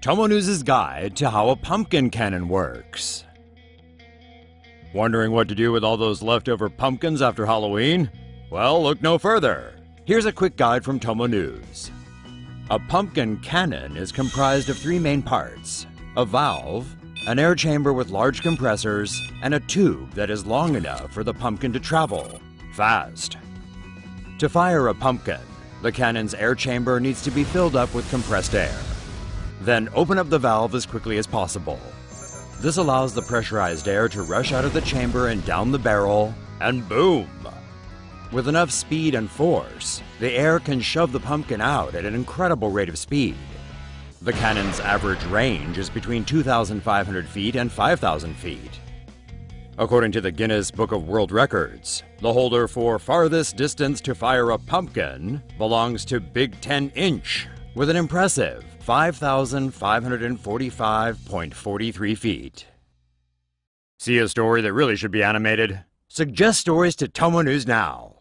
TomoNews' guide to how a pumpkin cannon works. Wondering what to do with all those leftover pumpkins after Halloween? Well, look no further. Here's a quick guide from TomoNews. A pumpkin cannon is comprised of three main parts: a valve, an air chamber with large compressors, and a tube that is long enough for the pumpkin to travel fast. To fire a pumpkin, the cannon's air chamber needs to be filled up with compressed air. Then open up the valve as quickly as possible. This allows the pressurized air to rush out of the chamber and down the barrel, and boom! With enough speed and force, the air can shove the pumpkin out at an incredible rate of speed. The cannon's average range is between 2,500 feet and 5,000 feet. According to the Guinness Book of World Records, the holder for farthest distance to fire a pumpkin belongs to Big 10 Inch, with an impressive 5,545.43 feet. See a story that really should be animated? Suggest stories to TomoNews now.